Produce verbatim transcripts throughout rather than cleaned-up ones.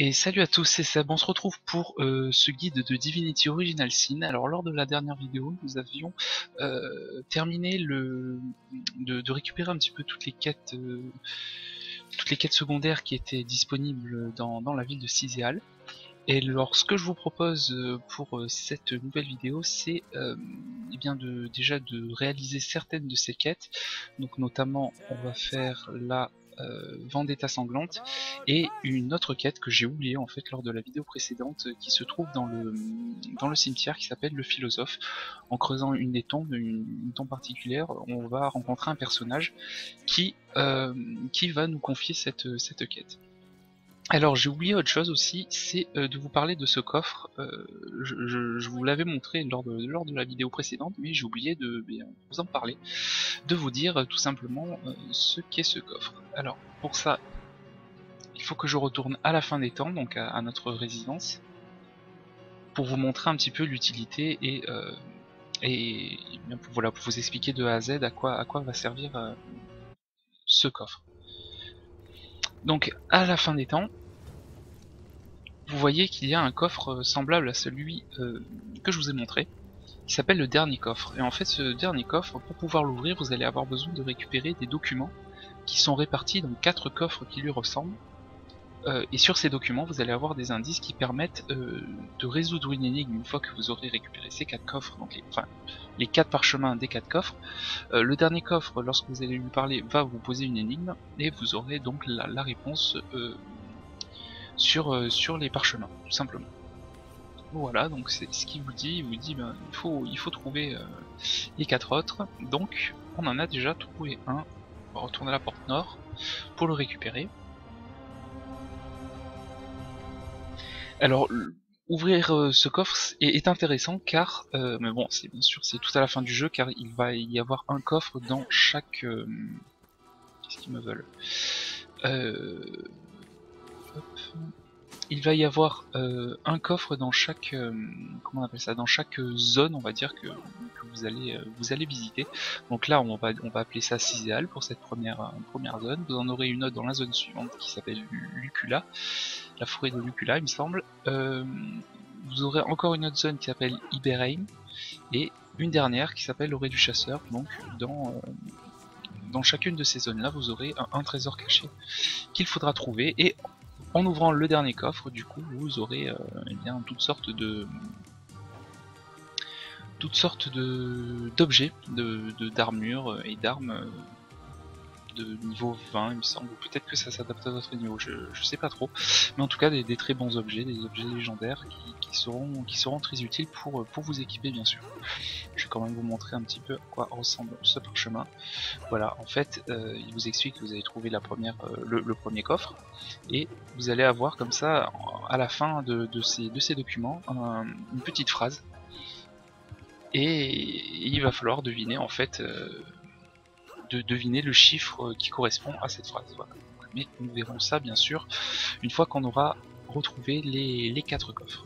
Et salut à tous, c'est Seb, on se retrouve pour euh, ce guide de Divinity Original Sin. Alors lors de la dernière vidéo, nous avions euh, terminé le de, de récupérer un petit peu toutes les quêtes euh, toutes les quêtes secondaires qui étaient disponibles dans, dans la ville de Cyséal. Et alors ce que je vous propose pour cette nouvelle vidéo, c'est euh, eh bien de déjà de réaliser certaines de ces quêtes. Donc notamment on va faire la Euh, Vendetta Sanglante et une autre quête que j'ai oubliée en fait lors de la vidéo précédente, qui se trouve dans le dans le cimetière, qui s'appelle Le Philosophe. En creusant une des tombes, une, une tombe particulière, on va rencontrer un personnage qui euh, qui va nous confier cette cette quête. Alors j'ai oublié autre chose aussi, c'est euh, de vous parler de ce coffre. Euh, je, je, je vous l'avais montré lors de, lors de la vidéo précédente, mais j'ai oublié de bien, vous en parler, de vous dire euh, tout simplement euh, ce qu'est ce coffre. Alors pour ça, il faut que je retourne à la fin des temps, donc à, à notre résidence, pour vous montrer un petit peu l'utilité et, euh, et, et bien, pour, voilà, pour vous expliquer de A à Z à quoi, à quoi va servir euh, ce coffre. Donc à la fin des temps, vous voyez qu'il y a un coffre semblable à celui euh, que je vous ai montré, qui s'appelle le dernier coffre. Et en fait ce dernier coffre, pour pouvoir l'ouvrir, vous allez avoir besoin de récupérer des documents qui sont répartis dans quatre coffres qui lui ressemblent. Euh, et sur ces documents, vous allez avoir des indices qui permettent euh, de résoudre une énigme une fois que vous aurez récupéré ces quatre coffres, donc les, enfin les quatre parchemins des quatre coffres. Euh, le dernier coffre, lorsque vous allez lui parler, va vous poser une énigme et vous aurez donc la, la réponse euh, sur, euh, sur les parchemins, tout simplement. Voilà, donc c'est ce qu'il vous dit. Il vous dit ben, il, faut, il faut trouver euh, les quatre autres. Donc on en a déjà trouvé un. On va retourner à la porte nord pour le récupérer. Alors, ouvrir euh, ce coffre est, est intéressant car, euh, mais bon, c'est bien sûr, c'est tout à la fin du jeu car il va y avoir un coffre dans chaque. Euh, Qu'est-ce qu'ils me veulent euh, Il va y avoir euh, un coffre dans chaque. Euh, comment on appelle ça? Dans chaque zone, on va dire, que, que vous allez euh, vous allez visiter. Donc là, on va, on va appeler ça Cyséal pour cette première, euh, première zone. Vous en aurez une autre dans la zone suivante qui s'appelle Lucula. La forêt de Lucula, il me semble. Euh, vous aurez encore une autre zone qui s'appelle Iberheim et une dernière qui s'appelle l'Orée du Chasseur. Donc dans, euh, dans chacune de ces zones là, vous aurez un, un trésor caché qu'il faudra trouver, et en ouvrant le dernier coffre, du coup vous aurez euh, eh bien, toutes sortes de toutes sortes de d'objets, de d'armures et d'armes euh, de niveau vingt, il me semble, peut-être que ça s'adapte à votre niveau, je, je sais pas trop, mais en tout cas des, des très bons objets, des objets légendaires qui, qui, seront, qui seront très utiles pour, pour vous équiper, bien sûr. Je vais quand même vous montrer un petit peu à quoi ressemble ce parchemin. Voilà, en fait euh, il vous explique que vous avez trouvé la première, euh, le, le premier coffre, et vous allez avoir comme ça à la fin de, de, ces, de ces documents un, une petite phrase, et il va falloir deviner en fait euh, de deviner le chiffre qui correspond à cette phrase. Voilà. Mais nous verrons ça bien sûr une fois qu'on aura retrouvé les, les quatre coffres.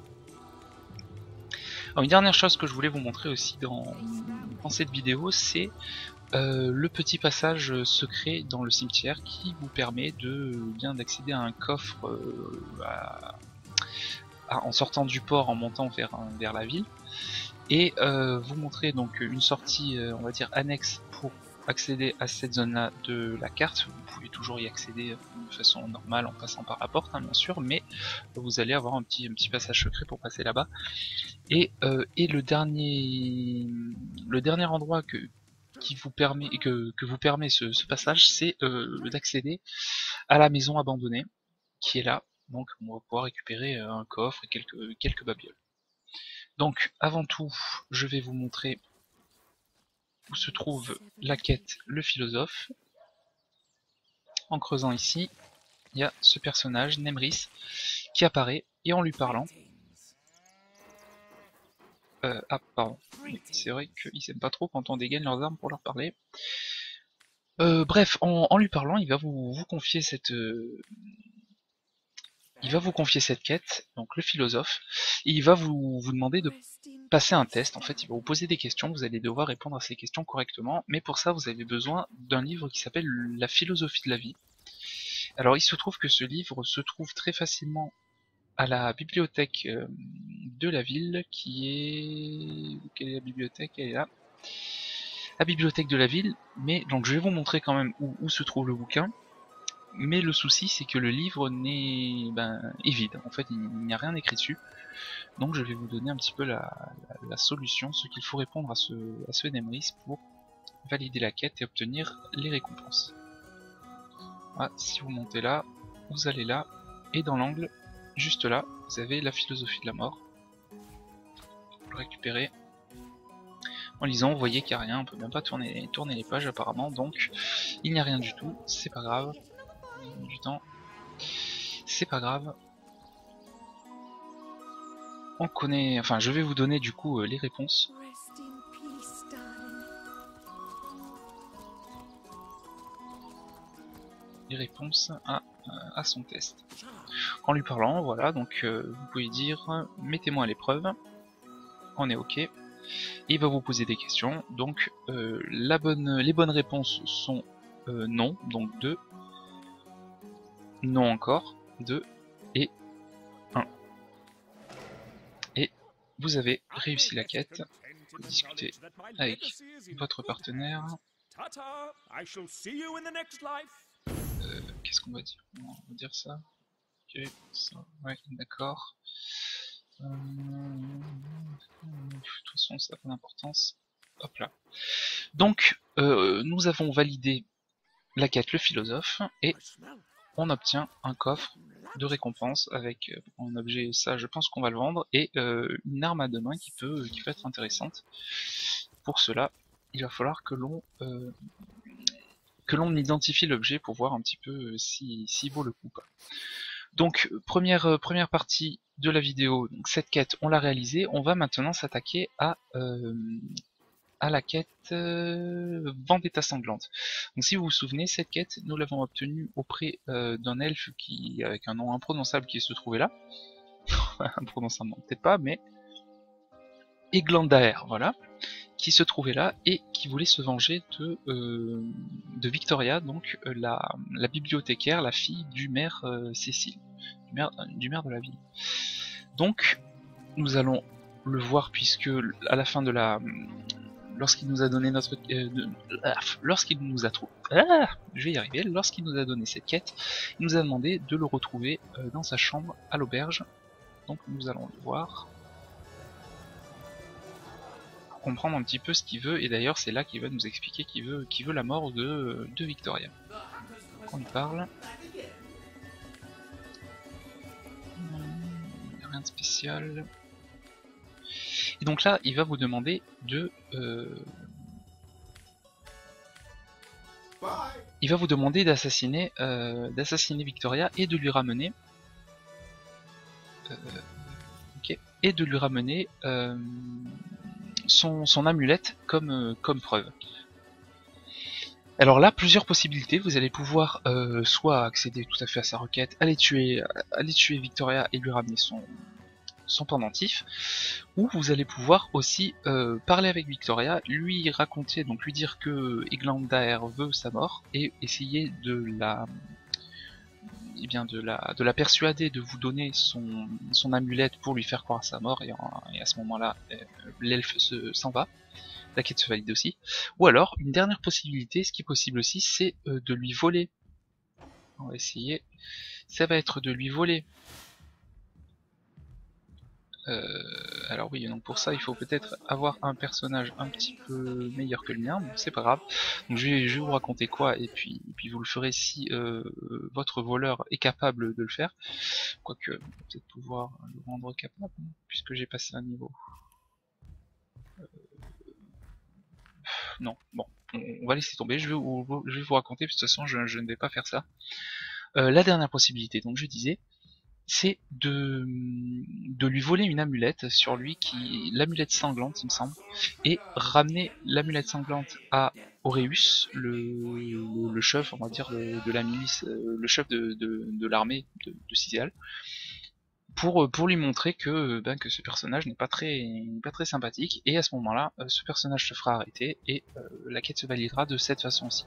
Alors, une dernière chose que je voulais vous montrer aussi dans, dans cette vidéo, c'est euh, le petit passage secret dans le cimetière qui vous permet de bien d'accéder à un coffre euh, à, à, en sortant du port, en montant vers, vers la ville, et euh, vous montrer donc une sortie, on va dire annexe, pour accéder à cette zone là de la carte. Vous pouvez toujours y accéder de façon normale en passant par la porte, hein, bien sûr, mais vous allez avoir un petit, un petit passage secret pour passer là-bas. Et, euh, et le dernier le dernier endroit que, qui vous permet, que, que vous permet ce, ce passage, c'est euh, d'accéder à la maison abandonnée qui est là. Donc on va pouvoir récupérer un coffre et quelques, quelques babioles. Donc avant tout, je vais vous montrer où se trouve la quête Le Philosophe. En creusant ici, il y a ce personnage, Nemris, qui apparaît, et en lui parlant... Euh, ah, pardon, c'est vrai qu'ils n'aiment pas trop quand on dégaine leurs armes pour leur parler. Euh, bref, en, en lui parlant, il va vous, vous confier cette... Euh, il va vous confier cette quête, donc Le Philosophe, et il va vous, vous demander de passer un test. En fait, il va vous poser des questions, vous allez devoir répondre à ces questions correctement, mais pour ça vous avez besoin d'un livre qui s'appelle La philosophie de la vie. Alors il se trouve que ce livre se trouve très facilement à la bibliothèque de la ville qui est... Quelle est la bibliothèque? Elle est là. La bibliothèque de la ville, mais donc je vais vous montrer quand même où, où se trouve le bouquin. Mais le souci c'est que le livre n'est ben, est vide, en fait il n'y a rien écrit dessus. Donc je vais vous donner un petit peu la, la, la solution, ce qu'il faut répondre à ce, à ce Nemris pour valider la quête et obtenir les récompenses. Voilà, si vous montez là, vous allez là, et dans l'angle, juste là, vous avez la philosophie de la mort. Vous le récupérez. En lisant, vous voyez qu'il n'y a rien, on peut même pas tourner, tourner les pages apparemment, donc il n'y a rien du tout, c'est pas grave. Du temps, c'est pas grave. On connaît, enfin je vais vous donner du coup euh, les réponses. Les réponses à, à son test. En lui parlant, voilà, donc euh, vous pouvez dire mettez-moi à l'épreuve. On est ok. Il va vous poser des questions, donc euh, la bonne, les bonnes réponses sont euh, non, donc deux, non encore, deux, et un. Et vous avez réussi la quête, vous pouvez discuter avec votre partenaire. Euh, Qu'est-ce qu'on va dire? On va dire ça. Ok, ça, ouais, d'accord. Euh, de toute façon ça n'a pas d'importance. Hop là. Donc euh, nous avons validé la quête le philosophe et on obtient un coffre de récompense avec euh, un objet, ça je pense qu'on va le vendre, et euh, une arme à deux mains qui peut, qui peut être intéressante. Pour cela il va falloir que l'on euh, que l'on identifie l'objet pour voir un petit peu si, s'il vaut le coup ou pas. Donc première, euh, première partie de la vidéo, donc cette quête on l'a réalisée, on va maintenant s'attaquer à, euh, à la quête euh, Vendetta Sanglante. Donc si vous vous souvenez, cette quête nous l'avons obtenue auprès euh, d'un elfe qui, avec un nom imprononçable qui se trouvait là. Imprononçable peut-être pas, mais Eglandaer, voilà, qui se trouvait là et qui voulait se venger de, euh, de Victoria, donc euh, la, la bibliothécaire, la fille du maire euh, Cécile, du maire, du maire de la ville. Donc nous allons le voir puisque à la fin de la, lorsqu'il nous a donné notre, euh, euh, lorsqu'il nous a trouvé, ah, je vais y arriver, lorsqu'il nous a donné cette quête, il nous a demandé de le retrouver euh, dans sa chambre à l'auberge. Donc nous allons le voir, comprendre un petit peu ce qu'il veut, et d'ailleurs c'est là qu'il va nous expliquer qu'il veut qu'il veut la mort de, de Victoria. On lui parle. Hmm, rien de spécial. Et donc là il va vous demander de euh... il va vous demander d'assassiner euh, d'assassiner Victoria et de lui ramener euh... okay. et de lui ramener euh... Son, son amulette comme, euh, comme preuve. Alors là, plusieurs possibilités, vous allez pouvoir euh, soit accéder tout à fait à sa requête, aller tuer, aller tuer Victoria et lui ramener son, son pendentif, ou vous allez pouvoir aussi euh, parler avec Victoria, lui raconter, donc lui dire que Eglandaer veut sa mort, et essayer de la... Eh bien de la, de la persuader de vous donner son, son amulette pour lui faire croire à sa mort, et, en, et à ce moment là euh, l'elfe s'en va, la quête se valide aussi. Ou alors une dernière possibilité, ce qui est possible aussi, c'est euh, de lui voler, on va essayer, ça va être de lui voler euh, alors oui, donc pour ça il faut peut-être avoir un personnage un petit peu meilleur que le mien, bon, c'est pas grave. Donc je vais, je vais vous raconter quoi, et puis, et puis vous le ferez si euh, votre voleur est capable de le faire. Quoique, peut-être pouvoir le rendre capable, hein, puisque j'ai passé un niveau. Euh... Non, bon, on, on va laisser tomber, je vais, vous, je vais vous raconter, de toute façon je, je ne vais pas faire ça. Euh, la dernière possibilité, donc je disais, c'est de, de lui voler une amulette sur lui, qui l'amulette sanglante il me semble, et ramener l'amulette sanglante à Aureus, le, le, le chef, on va dire, de, de la milice, le chef de, de, de l'armée de, de Cyséal, pour, pour lui montrer que, ben, que ce personnage n'est pas très, pas très sympathique, et à ce moment-là, ce personnage se fera arrêter, et euh, la quête se validera de cette façon-ci.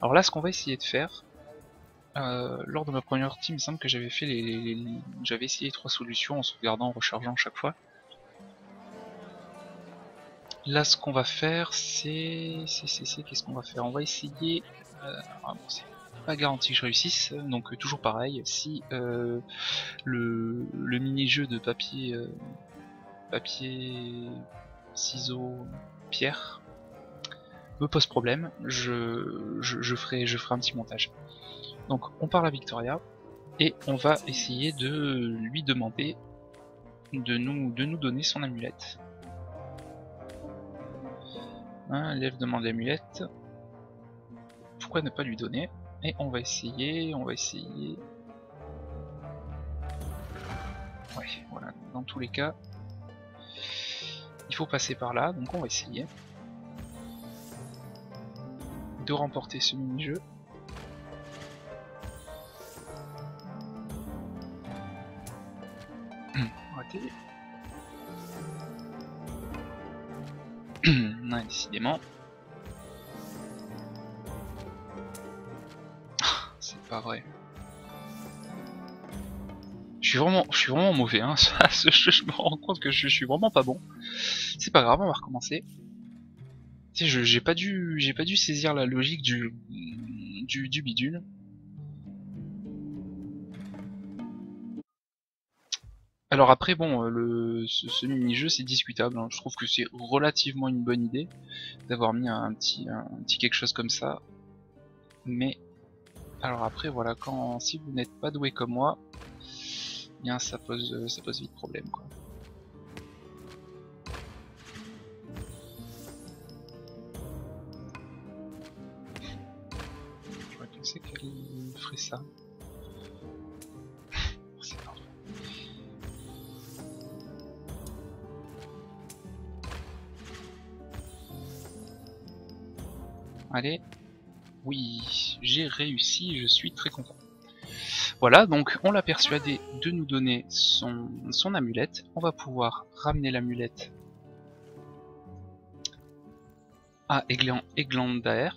Alors là, ce qu'on va essayer de faire, euh, lors de ma première partie, il me semble que j'avais fait les, les, les... j'avais essayé les trois solutions en sauvegardant, en rechargeant chaque fois. Là, ce qu'on va faire, c'est... Qu'est-ce qu'on va faire? On va essayer... Euh... Ah, bon, c'est pas garanti que je réussisse, donc euh, toujours pareil. Si euh, le, le mini-jeu de papier... Euh... papier... ciseaux... pierre... me pose problème, je, je, je, ferai, je ferai un petit montage. Donc on parle à Victoria et on va essayer de lui demander de nous, de nous donner son amulette. Hein, l'élève demande l'amulette, pourquoi ne pas lui donner? Et on va essayer, on va essayer... Ouais, voilà, dans tous les cas, il faut passer par là, donc on va essayer de remporter ce mini-jeu. Raté. Non, décidément. C'est pas vrai. Je suis vraiment, je suis vraiment mauvais, hein. Je, je, je me rends compte que je, je suis vraiment pas bon. C'est pas grave, on va recommencer. J'ai pas dû, j'ai pas dû saisir la logique du, du, du bidule. Alors après, bon, le, ce, ce mini-jeu c'est discutable, hein. Je trouve que c'est relativement une bonne idée d'avoir mis un petit, un, un petit quelque chose comme ça. Mais, alors après, voilà, quand si vous n'êtes pas doué comme moi, bien ça pose, ça pose vite problème, quoi. Qu'elle ferait ça. C'est parfait. Allez. Oui, j'ai réussi, je suis très content. Voilà, donc on l'a persuadé de nous donner son, son amulette. On va pouvoir ramener l'amulette à Eglandaer.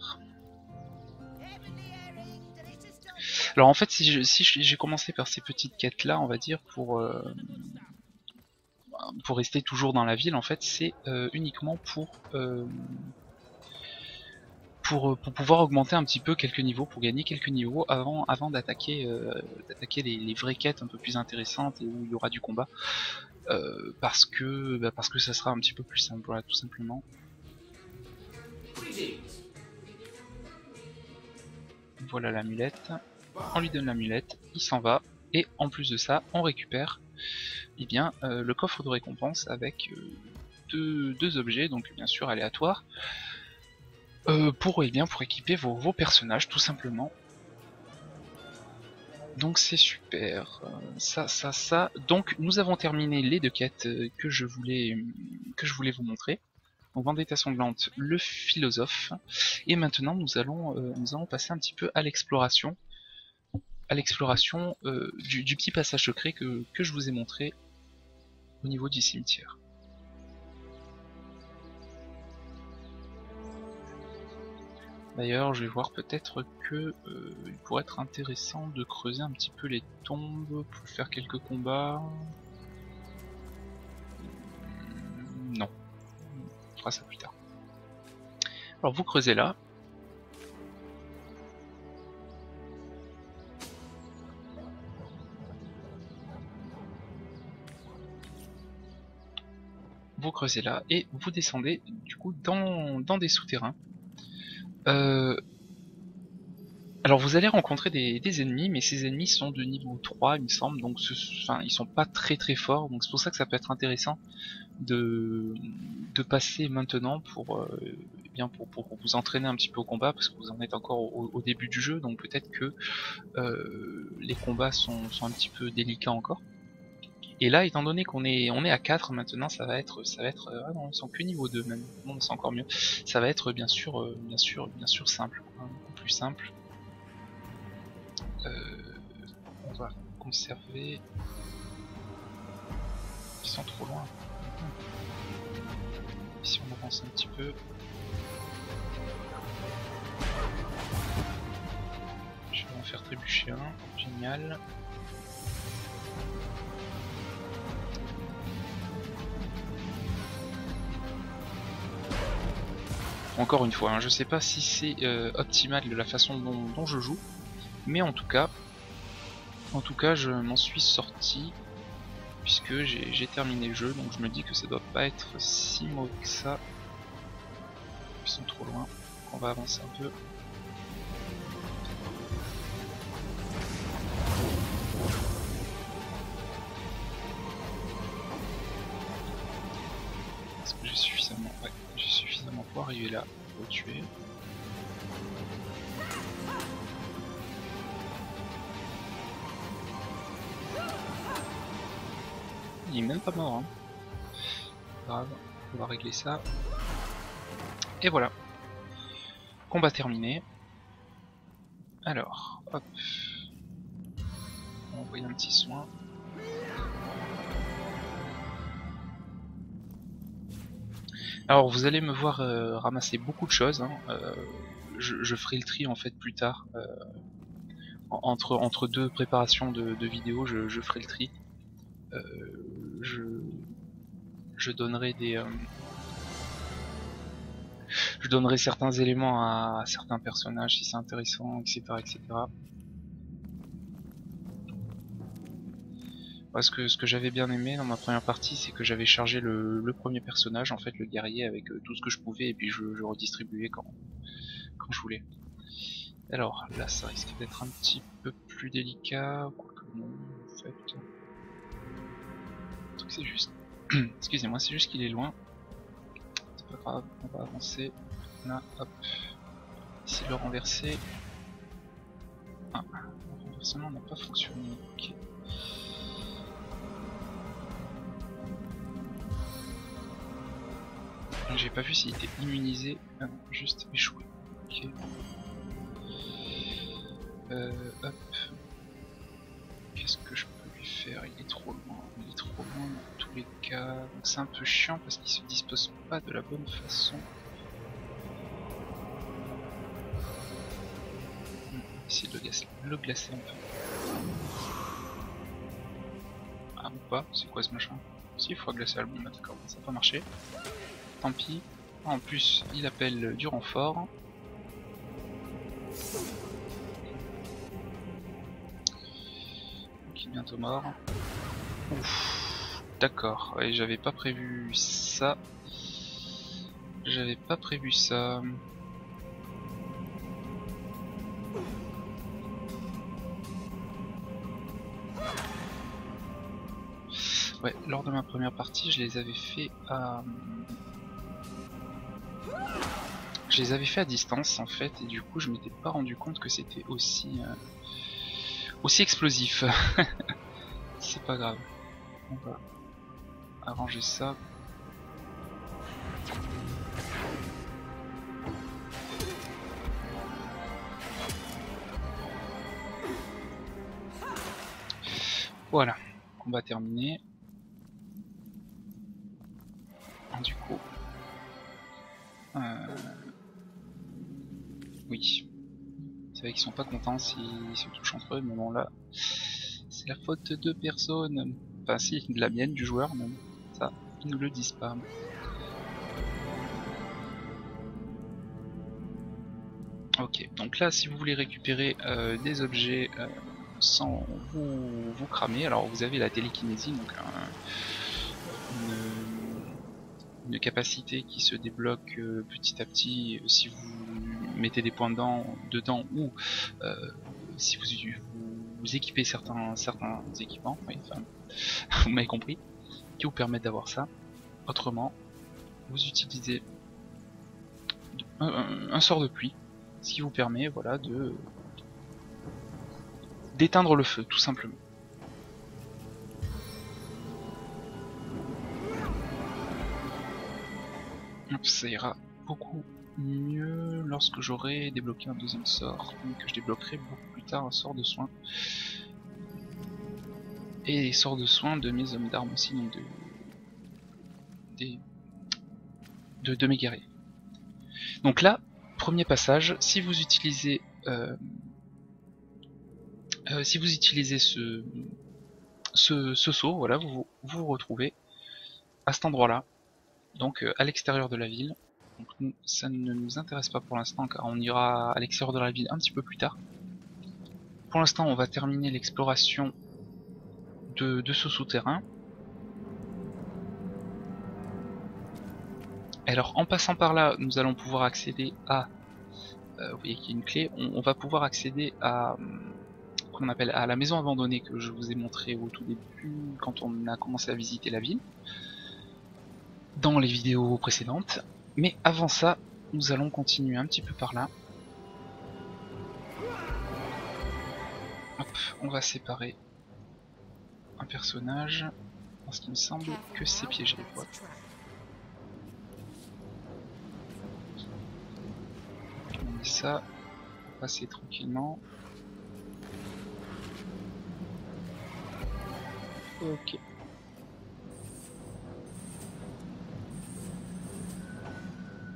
Alors en fait, si j'ai si j'ai commencé par ces petites quêtes là, on va dire, pour, euh, pour rester toujours dans la ville, en fait, c'est euh, uniquement pour, euh, pour, pour pouvoir augmenter un petit peu quelques niveaux, pour gagner quelques niveaux avant, avant d'attaquer euh, d'attaquer les, les vraies quêtes un peu plus intéressantes et où il y aura du combat, euh, parce, que, bah, parce que ça sera un petit peu plus simple, voilà, tout simplement. Voilà l'amulette. On lui donne l'amulette, il s'en va, et en plus de ça, on récupère eh bien, euh, le coffre de récompense avec euh, deux, deux objets, donc bien sûr aléatoires, euh, pour, eh bien, pour équiper vos, vos personnages, tout simplement. Donc c'est super, ça, ça, ça. Donc nous avons terminé les deux quêtes que je voulais, que je voulais vous montrer. Donc Vendetta Sanglante, le philosophe, et maintenant nous allons, euh, nous allons passer un petit peu à l'exploration. à l'exploration euh, du, du petit passage secret que, que je vous ai montré au niveau du cimetière. D'ailleurs, je vais voir peut-être que euh, il pourrait être intéressant de creuser un petit peu les tombes pour faire quelques combats. Non, on fera ça plus tard. Alors vous creusez là. Vous creusez là et vous descendez du coup dans, dans des souterrains. Euh, alors vous allez rencontrer des, des ennemis, mais ces ennemis sont de niveau trois il me semble, donc ce, enfin, ils sont pas très très forts, donc c'est pour ça que ça peut être intéressant de, de passer maintenant pour, euh, eh bien pour, pour vous entraîner un petit peu au combat, parce que vous en êtes encore au, au début du jeu, donc peut-être que euh, les combats sont, sont un petit peu délicats encore. Et là, étant donné qu'on est on est à quatre maintenant, ça va être ça va être ah non, on sent que niveau deux même. Bon, c'est encore mieux. Ça va être bien sûr euh, bien sûr bien sûr simple, hein, beaucoup plus simple. Euh, on va conserver. Ils sont trop loin. Et si on avance un petit peu. Je vais en faire trébucher un, génial. Encore une fois, hein, je sais pas si c'est euh, optimal de la façon dont, dont je joue, mais en tout cas, en tout cas, je m'en suis sorti puisque j'ai terminé le jeu, donc je me dis que ça doit pas être si mauvais que ça. Ils sont trop loin, on va avancer un peu. Est-ce que j'ai suffisamment... Ouais. Pour arriver là, faut tuer. Il est même pas mort, hein. Grave, on va régler ça. Et voilà. Combat terminé. Alors, hop. On va envoyer un petit soin. Alors vous allez me voir euh, ramasser beaucoup de choses, hein. euh, je, je ferai le tri en fait plus tard, euh, entre, entre deux préparations de, de vidéos, je, je ferai le tri, euh, je, je donnerai des, euh, je donnerai certains éléments à, à certains personnages si c'est intéressant, et cetera et cetera. Parce que ce que j'avais bien aimé dans ma première partie, c'est que j'avais chargé le, le premier personnage, en fait le guerrier, avec tout ce que je pouvais, et puis je, je redistribuais quand, quand je voulais. Alors là, ça risque d'être un petit peu plus délicat, quoique non, en fait. Le truc c'est juste... Excusez-moi, c'est juste qu'il est loin. C'est pas grave, on va avancer. Là, hop. Ici le renverser. Ah, le renversement n'a pas fonctionné, ok. J'ai pas vu s'il était immunisé, ah non, juste échoué. Ok. Euh, hop. Qu'est-ce que je peux lui faire? Il est trop loin. Il est trop loin dans tous les cas. Donc c'est un peu chiant parce qu'il se dispose pas de la bonne façon. On va essayer de le glacer, le glacer un peu. Ah ou pas? C'est quoi ce machin? Si, il faut glacer à le bon, bah, d'accord, ça n'a pas marché. Tant pis. En plus, il appelle du renfort. Qui est bientôt mort. Ouf. D'accord. Et j'avais pas prévu ça. J'avais pas prévu ça. Ouais, lors de ma première partie, je les avais fait à... Je les avais fait à distance en fait, et du coup je m'étais pas rendu compte que c'était aussi euh, aussi explosif. C'est pas grave. On va arranger ça. Voilà, combat terminé. Du coup. Euh... Oui, c'est vrai qu'ils sont pas contents s'ils se touchent entre eux, mais bon là, c'est la faute de personne, enfin si, de la mienne, du joueur, mais ça, ils ne le disent pas. Ok, donc là, si vous voulez récupérer euh, des objets euh, sans vous, vous cramer, alors vous avez la télékinésie, donc euh, une... une capacité qui se débloque euh, petit à petit euh, si vous mettez des points dedans, dedans ou euh, si vous, vous équipez certains, certains équipements, oui, enfin, vous m'avez compris, qui vous permettent d'avoir ça. Autrement, vous utilisez un, un, un sort de pluie, ce qui vous permet voilà, de d'éteindre le feu, tout simplement. Ça ira beaucoup mieux lorsque j'aurai débloqué un deuxième sort, donc je débloquerai beaucoup plus tard un sort de soin. Et les sorts de soin de mes hommes d'armes aussi, donc de, des, de, de mes guerriers. Donc là, premier passage, si vous utilisez euh, Euh, si vous utilisez ce, ce, ce seau, voilà, vous, vous vous retrouvez à cet endroit-là, donc euh, à l'extérieur de la ville. Donc, nous, ça ne nous intéresse pas pour l'instant, car on ira à l'extérieur de la ville un petit peu plus tard. Pour l'instant, on va terminer l'exploration de, de ce souterrain. Alors, en passant par là, nous allons pouvoir accéder à... Euh, vous voyez qu'il y a une clé. On, on va pouvoir accéder à... qu'on appelle à la maison abandonnée que je vous ai montré au tout début quand on a commencé à visiter la ville dans les vidéos précédentes. Mais avant ça, nous allons continuer un petit peu par là. Hop, on va séparer un personnage parce qu'il me semble que c'est piégé. Voilà. On met ça, on va passer tranquillement. Ok.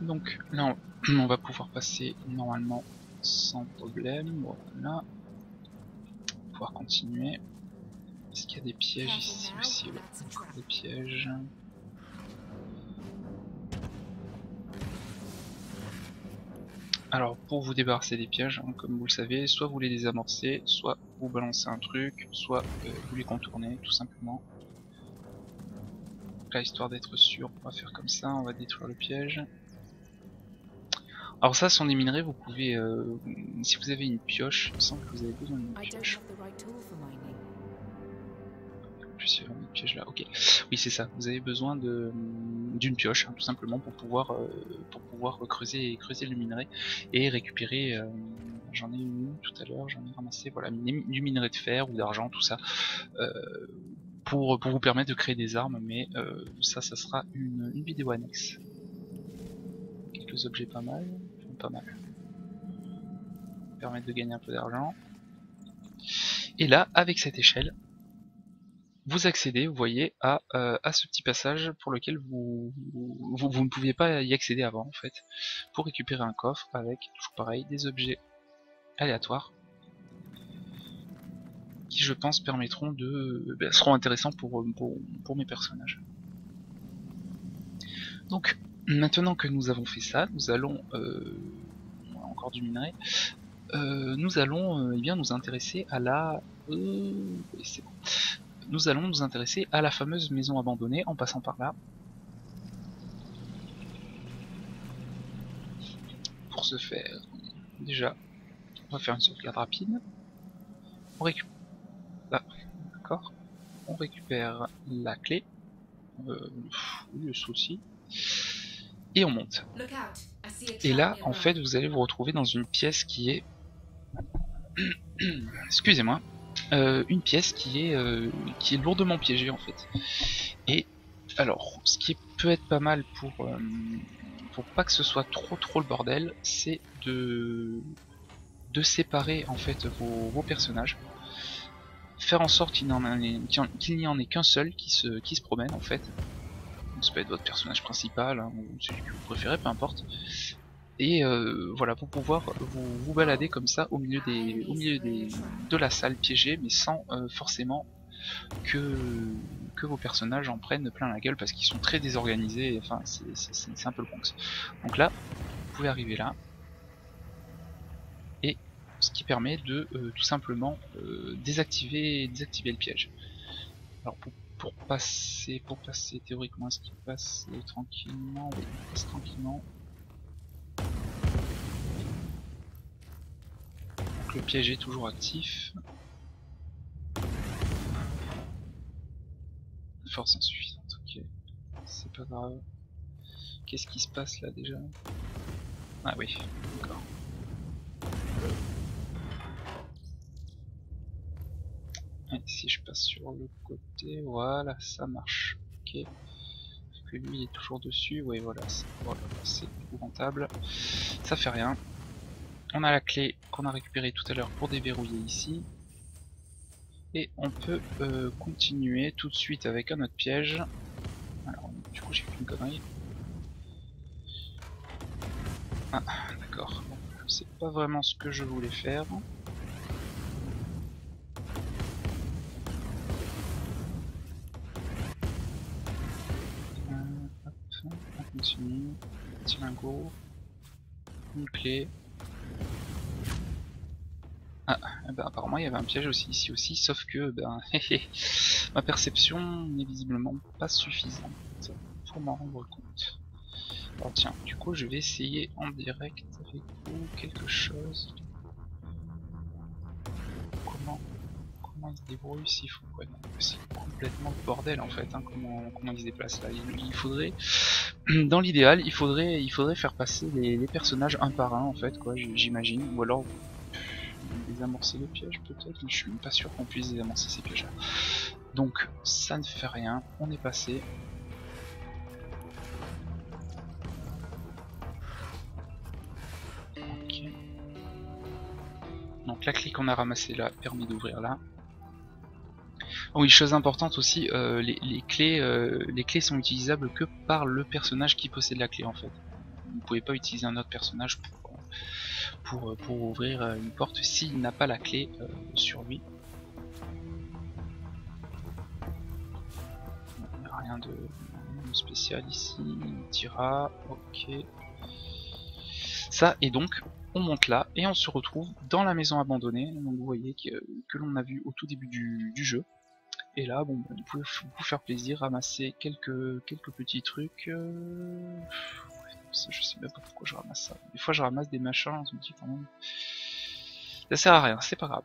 Donc là on, on va pouvoir passer normalement sans problème. Voilà. Pouvoir continuer. Est-ce qu'il y a des pièges ici aussi? Ouais. Des pièges. Alors pour vous débarrasser des pièges, hein, comme vous le savez, soit vous les désamorcez, soit vous balancez un truc, soit euh, vous les contournez tout simplement. Là, histoire d'être sûr, on va faire comme ça, on va détruire le piège. Alors ça, sont des minerais, vous pouvez, euh, si vous avez une pioche, il me semble que vous avez besoin d'une pioche. En plus, il y a un piège là, ok. Oui, c'est ça, vous avez besoin de d'une pioche, hein, tout simplement, pour pouvoir euh, pour pouvoir creuser, creuser le minerai et récupérer... Euh, j'en ai une tout à l'heure, j'en ai ramassé, voilà, du minerai de fer ou d'argent, tout ça, euh, pour, pour vous permettre de créer des armes, mais euh, ça, ça sera une, une vidéo annexe. Quelques objets pas mal, enfin, pas mal, permettre de gagner un peu d'argent. Et là, avec cette échelle, vous accédez, vous voyez, à, euh, à ce petit passage pour lequel vous, vous, vous ne pouviez pas y accéder avant, en fait, pour récupérer un coffre avec, toujours pareil, des objets aléatoires qui je pense permettront de ben, seront intéressants pour, pour, pour mes personnages. Donc maintenant que nous avons fait ça, nous allons euh, encore du minerai, euh, nous allons euh, eh bien nous intéresser à la euh, c'est bon. Nous allons nous intéresser à la fameuse maison abandonnée en passant par là. Pour ce faire, déjà on va faire une sauvegarde rapide. On récupère, ah, d'accord. On récupère la clé, euh, pff, le souci, et on monte. Et là, en fait, vous allez vous retrouver dans une pièce qui est, excusez-moi, euh, une pièce qui est euh, qui est lourdement piégée en fait. Et alors, ce qui peut être pas mal pour euh, pour pas que ce soit trop trop le bordel, c'est de de séparer en fait vos, vos personnages, faire en sorte qu'il n'y en ait, qu'il en ait qu'un seul qui se, qui se promène en fait. Donc, ça peut être votre personnage principal, hein, ou celui que vous préférez, peu importe. Et euh, voilà, pour pouvoir vous, vous balader comme ça au milieu, des, au milieu des, de la salle piégée, mais sans euh, forcément que, que vos personnages en prennent plein la gueule, parce qu'ils sont très désorganisés, enfin c'est un peu le Bronx. Donc là, vous pouvez arriver là. Ce qui permet de euh, tout simplement euh, désactiver, désactiver le piège. Alors pour, pour passer, pour passer théoriquement, est-ce qu'il passe tranquillement? Oui, il passe tranquillement. Donc le piège est toujours actif. Force insuffisante, ok. C'est pas grave. Qu'est-ce qui se passe là déjà? Ah oui, d'accord. Si je passe sur le côté, voilà, ça marche. Ok. Parce que lui il est toujours dessus. Oui, voilà, c'est voilà, épouvantable. Ça fait rien. On a la clé qu'on a récupérée tout à l'heure pour déverrouiller ici. Et on peut euh, continuer tout de suite avec un autre piège. Alors, du coup, j'ai fait une connerie. Ah, d'accord. Bon, c'est pas vraiment ce que je voulais faire. continue. Petit lingot. Une clé. Ah, ben apparemment il y avait un piège aussi ici aussi, sauf que ben ma perception n'est visiblement pas suffisante pour m'en rendre compte. Alors tiens, du coup je vais essayer en direct avec vous quelque chose. Comment comment il se débrouille s'il faut, ouais, c'est complètement le bordel en fait, hein, comment comment il se déplace là. Il, il faudrait, dans l'idéal, il faudrait il faudrait faire passer les, les personnages un par un en fait quoi, j'imagine, ou alors désamorcer le piège peut-être, mais je suis pas sûr qu'on puisse désamorcer ces pièges là. Donc ça ne fait rien, on est passé. Ok. Donc la clé qu'on a ramassée là, permis d'ouvrir là. Oh oui, chose importante aussi, euh, les, les, clés, euh, les clés sont utilisables que par le personnage qui possède la clé en fait. Vous ne pouvez pas utiliser un autre personnage pour... Pour, pour ouvrir une porte s'il n'a pas la clé euh, sur lui. Rien de, de spécial ici, on tira, ok. Ça, et donc on monte là et on se retrouve dans la maison abandonnée, donc vous voyez que, que l'on a vu au tout début du, du jeu. Et là, bon, vous pouvez vous faire plaisir, ramasser quelques, quelques petits trucs. Euh... Je sais même pas pourquoi je ramasse ça. Des fois je ramasse des machins, je me dis quand même. Ça sert à rien, c'est pas grave.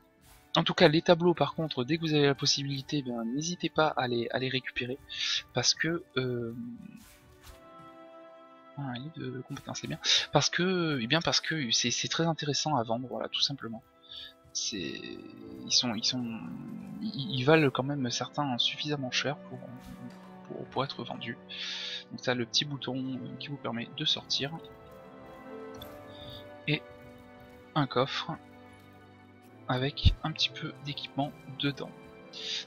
En tout cas les tableaux par contre, dès que vous avez la possibilité, ben, n'hésitez pas à les, à les récupérer. Parce que... Euh... Ah, il est de compétence, c'est bien. Parce que eh bien parce que c'est très intéressant à vendre, voilà, tout simplement. C'est... Ils sont... Ils sont... Ils valent quand même certains suffisamment cher pour... pour être vendu. Donc ça, le petit bouton qui vous permet de sortir et un coffre avec un petit peu d'équipement dedans.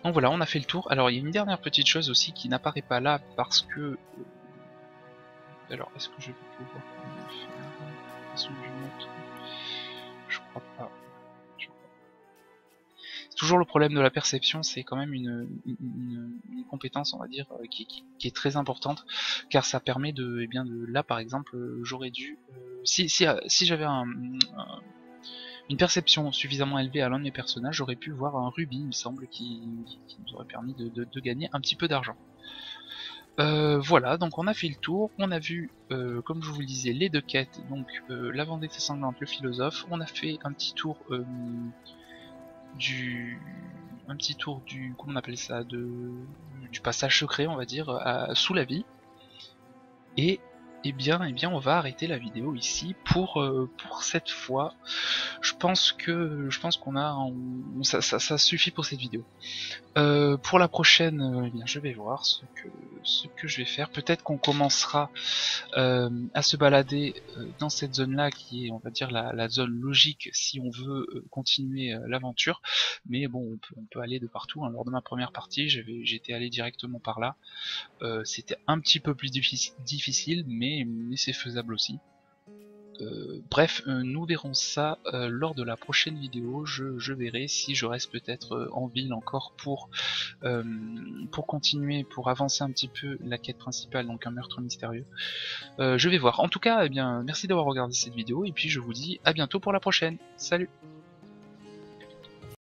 Donc voilà, on a fait le tour. Alors il y a une dernière petite chose aussi qui n'apparaît pas là parce que... Alors est-ce que je vais pouvoir faire... Je crois pas. Toujours le problème de la perception, c'est quand même une, une, une compétence, on va dire, qui, qui, qui est très importante, car ça permet de, eh bien, de là par exemple, j'aurais dû, euh, si, si, si j'avais un, un, une perception suffisamment élevée à l'un de mes personnages, j'aurais pu voir un rubis, il me semble, qui, qui, qui nous aurait permis de, de, de gagner un petit peu d'argent. Euh, voilà, donc on a fait le tour, on a vu, euh, comme je vous le disais, les deux quêtes, donc euh, la Vendetta Sanglante, le philosophe, on a fait un petit tour... Euh, du un petit tour du comment on appelle ça de du passage secret on va dire à, sous la vie et eh bien eh bien on va arrêter la vidéo ici pour euh, pour cette fois. Je pense que je pense qu'on a on, ça, ça ça suffit pour cette vidéo. Euh, pour la prochaine, eh bien je vais voir ce que ce que je vais faire. Peut-être qu'on commencera euh, à se balader dans cette zone là qui est on va dire la, la zone logique si on veut continuer l'aventure. Mais bon, on peut, on peut aller de partout. Hein. Lors de ma première partie, j'étais allé directement par là. Euh, C'était un petit peu plus difficile, difficile mais, mais c'est faisable aussi. Euh, bref, euh, nous verrons ça euh, lors de la prochaine vidéo. Je, je verrai si je reste peut-être euh, en ville encore pour, euh, pour continuer, pour avancer un petit peu la quête principale, donc un meurtre mystérieux. Euh, je vais voir. En tout cas, eh bien, merci d'avoir regardé cette vidéo et puis je vous dis à bientôt pour la prochaine. Salut!